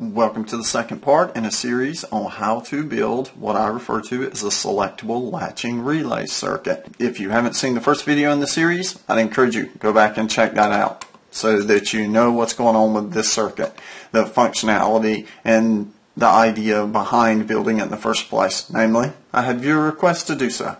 Welcome to the second part in a series on how to build what I refer to as a selectable latching relay circuit. If you haven't seen the first video in the series, I'd encourage you to go back and check that out so that you know what's going on with this circuit, the functionality, and the idea behind building it in the first place. Namely, I had viewer requests to do so,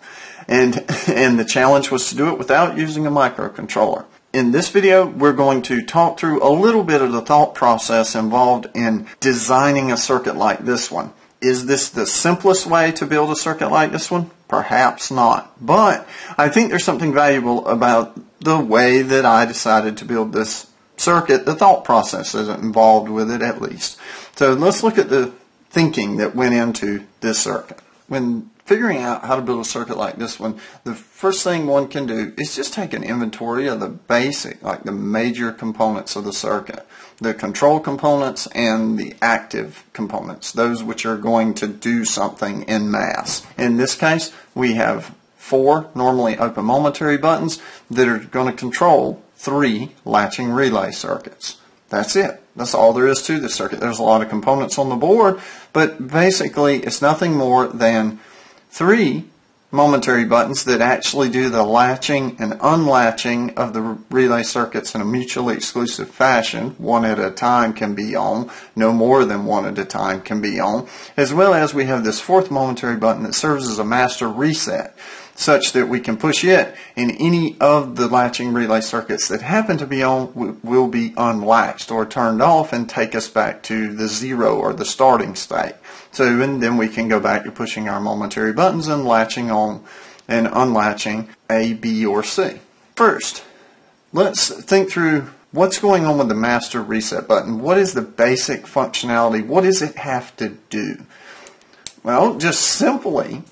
and the challenge was to do it without using a microcontroller. In this video, we're going to talk through a little bit of the thought process involved in designing a circuit like this one. Is this the simplest way to build a circuit like this one? Perhaps not. But I think there's something valuable about the way that I decided to build this circuit, the thought process is involved with it at least. So let's look at the thinking that went into this circuit. When figuring out how to build a circuit like this one, the first thing one can do is just take an inventory of the basic, like the major components of the circuit. The control components and the active components, those which are going to do something en masse. In this case, we have 4 normally open momentary buttons that are going to control 3 latching relay circuits. That's it. That's all there is to the circuit. There's a lot of components on the board, but basically it's nothing more than 3 momentary buttons that actually do the latching and unlatching of the relay circuits in a mutually exclusive fashion. One at a time can be on, no more than one at a time can be on, as well as we have this 4th momentary button that serves as a master reset, such that we can push it and any of the latching relay circuits that happen to be on will be unlatched or turned off and take us back to the 0 or the starting state. So and then we can go back to pushing our momentary buttons and latching on and unlatching A, B, or C. First, let's think through what's going on with the master reset button. What is the basic functionality? What does it have to do? Well, just simply,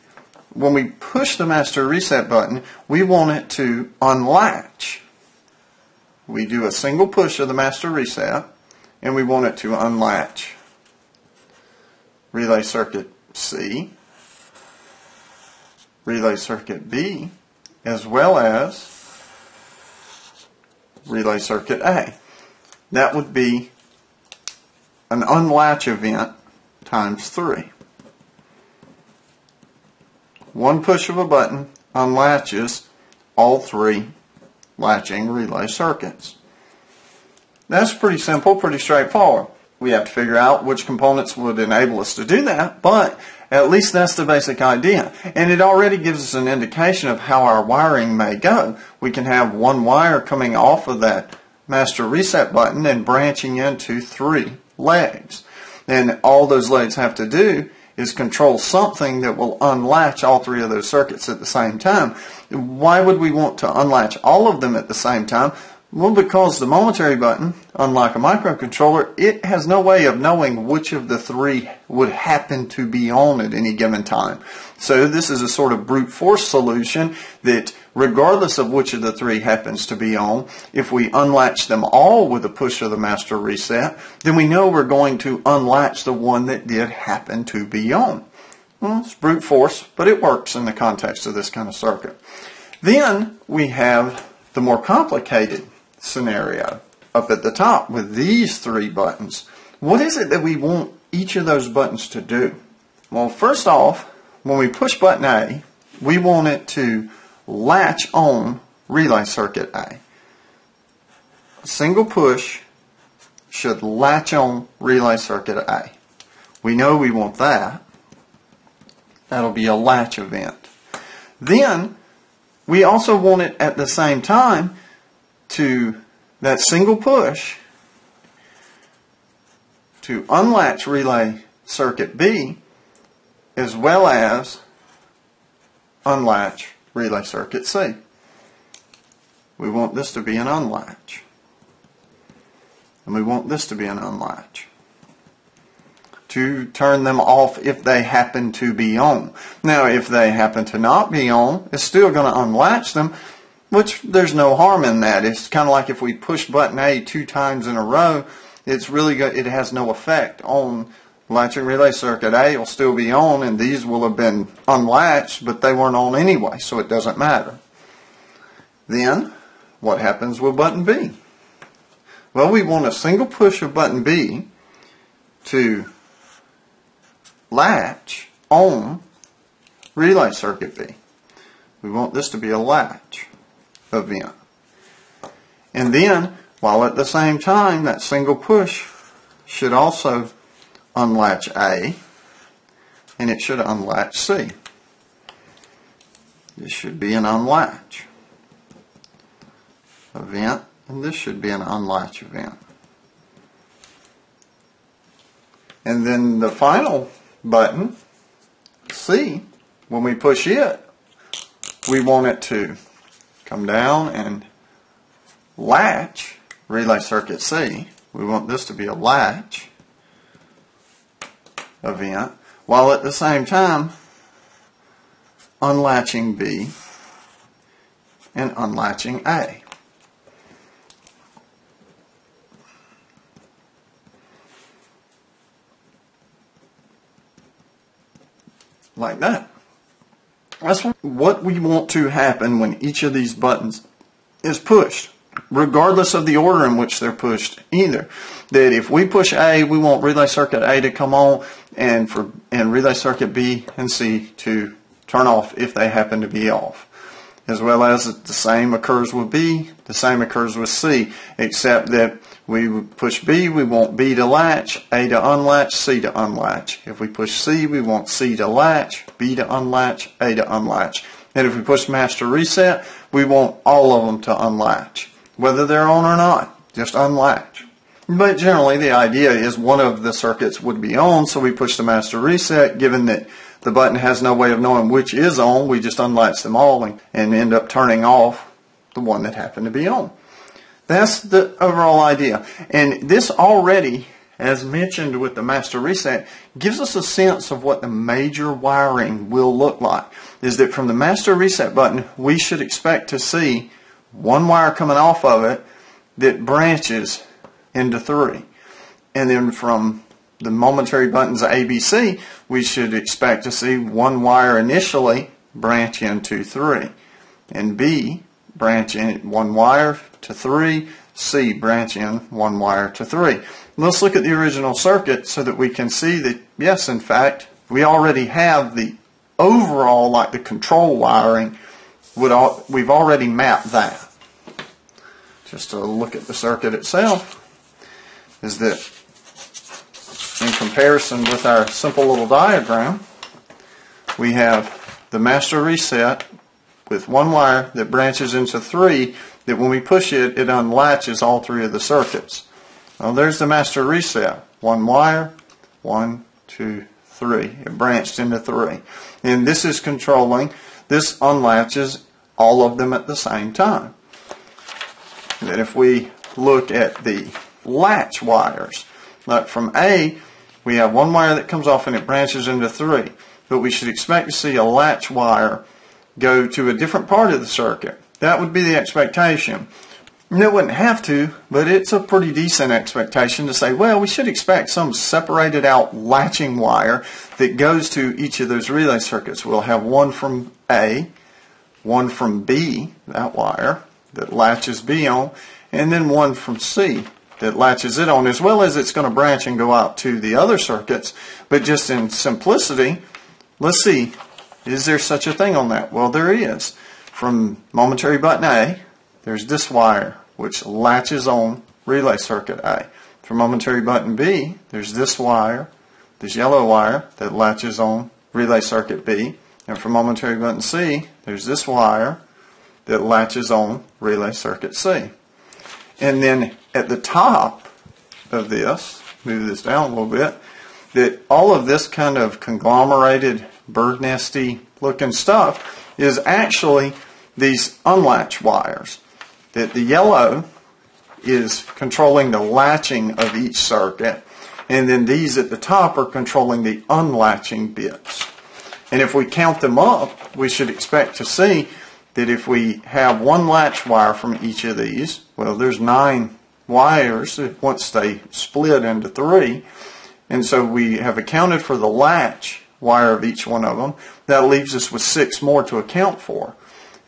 when we push the master reset button, we want it to unlatch. We do a single push of the master reset and we want it to unlatch relay circuit C, relay circuit B, as well as relay circuit A. That would be an unlatch event times 3. One push of a button unlatches all 3 latching relay circuits. That's pretty simple, pretty straightforward. We have to figure out which components would enable us to do that, but at least that's the basic idea. And it already gives us an indication of how our wiring may go. We can have one wire coming off of that master reset button and branching into 3 legs. And all those legs have to do is control something that will unlatch all 3 of those circuits at the same time. Why would we want to unlatch all of them at the same time? Well, because the momentary button, unlike a microcontroller, it has no way of knowing which of the 3 would happen to be on at any given time. So this is a sort of brute force solution that regardless of which of the 3 happens to be on, if we unlatch them all with a push of the master reset, then we know we're going to unlatch the one that did happen to be on. Well, it's brute force, but it works in the context of this kind of circuit. Then we have the more complicated scenario up at the top with these 3 buttons. What is it that we want each of those buttons to do? Well, first off, when we push button A, we want it to latch on relay circuit A. A single push should latch on relay circuit A. We know we want that. That'll be a latch event. Then we also want it at the same time to that single push to unlatch relay circuit B as well as unlatch relay circuit C. We want this to be an unlatch. And we want this to be an unlatch. To turn them off if they happen to be on. Now, if they happen to not be on, it's still going to unlatch them, which there's no harm in that. It's kind of like if we push button A 2 times in a row, it's really good. It has no effect on latching relay circuit A will still be on, and these will have been unlatched, but they weren't on anyway, so it doesn't matter. Then, what happens with button B? Well, we want a single push of button B to latch on relay circuit B. We want this to be a latch event. And then, while at the same time, that single push should also unlatch A, and it should unlatch C. This should be an unlatch event, and this should be an unlatch event. And then the final button, C, when we push it, we want it to come down and latch relay circuit C. We want this to be a latch event, while at the same time unlatching B and unlatching A. Like that. That's what we want to happen when each of these buttons is pushed, regardless of the order in which they're pushed either. That if we push A, we want relay circuit A to come on and relay circuit B and C to turn off if they happen to be off. As well as the same occurs with B, the same occurs with C, except that we push B, we want B to latch, A to unlatch, C to unlatch. If we push C, we want C to latch, B to unlatch, A to unlatch. And if we push master reset, we want all of them to unlatch, whether they're on or not, just unlatch. But generally the idea is one of the circuits would be on, so we push the master reset. Given that the button has no way of knowing which is on, we just unlatch them all and end up turning off the one that happened to be on. That's the overall idea. And this already, as mentioned with the master reset, gives us a sense of what the major wiring will look like. Is that from the master reset button, we should expect to see one wire coming off of it that branches into three. And then from the momentary buttons ABC, we should expect to see one wire initially branch into 3, and B branch in one wire to 3, C branch in one wire to 3. Let's look at the original circuit so that we can see that, yes, in fact, we already have the overall, like the control wiring, we've already mapped that. Just to look at the circuit itself, is that in comparison with our simple little diagram, we have the master reset with one wire that branches into 3, that when we push it, it unlatches all 3 of the circuits. Now there's the master reset. One wire, 1, 2, 3. It branched into 3. And this is controlling. This unlatches all of them at the same time. And then if we look at the latch wires, like from A, we have one wire that comes off and it branches into 3. But we should expect to see a latch wire go to a different part of the circuit. That would be the expectation. And it wouldn't have to, but it's a pretty decent expectation to say, well, we should expect some separated out latching wire that goes to each of those relay circuits. We'll have one from A, one from B, that wire that latches B on, and then one from C that latches it on, as well as it's going to branch and go out to the other circuits. But just in simplicity, let's see, is there such a thing on that? Well, there is. From momentary button A, there's this wire which latches on relay circuit A. From momentary button B, there's this wire, this yellow wire, that latches on relay circuit B. And from momentary button C, there's this wire that latches on relay circuit C. And then at the top of this, move this down a little bit, that all of this kind of conglomerated, bird nesty looking stuff is actually these unlatch wires. That the yellow is controlling the latching of each circuit, and then these at the top are controlling the unlatching bits. And if we count them up, we should expect to see that if we have one latch wire from each of these, well, there's 9 wires once they split into 3, and so we have accounted for the latch wire of each one of them. That leaves us with 6 more to account for.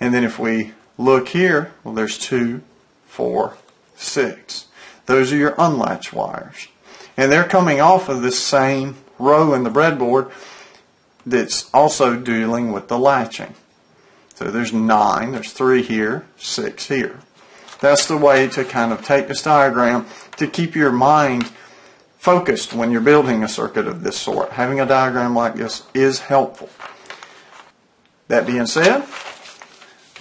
And then if we look here, well, there's 2, 4, 6. Those are your unlatched wires. And they're coming off of this same row in the breadboard that's also dealing with the latching. So there's 9, there's 3 here, 6 here. That's the way to kind of take this diagram to keep your mind focused when you're building a circuit of this sort. Having a diagram like this is helpful. That being said,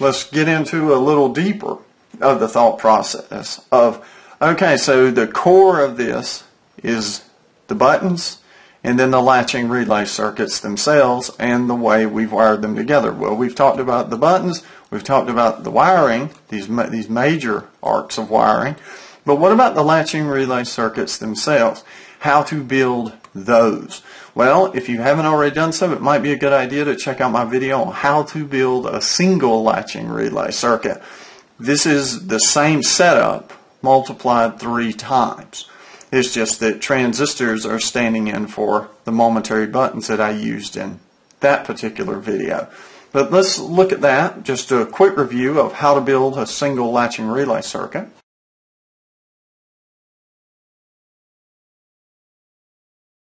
let's get into a little deeper of the thought process of, okay, so the core of this is the buttons and then the latching relay circuits themselves and the way we've wired them together. Well, we've talked about the buttons, we've talked about the wiring, these major arcs of wiring, but what about the latching relay circuits themselves? How to build those? Well, if you haven't already done so, it might be a good idea to check out my video on how to build a single latching relay circuit. This is the same setup multiplied 3 times. It's just that transistors are standing in for the momentary buttons that I used in that particular video. But let's look at that, just a quick review of how to build a single latching relay circuit.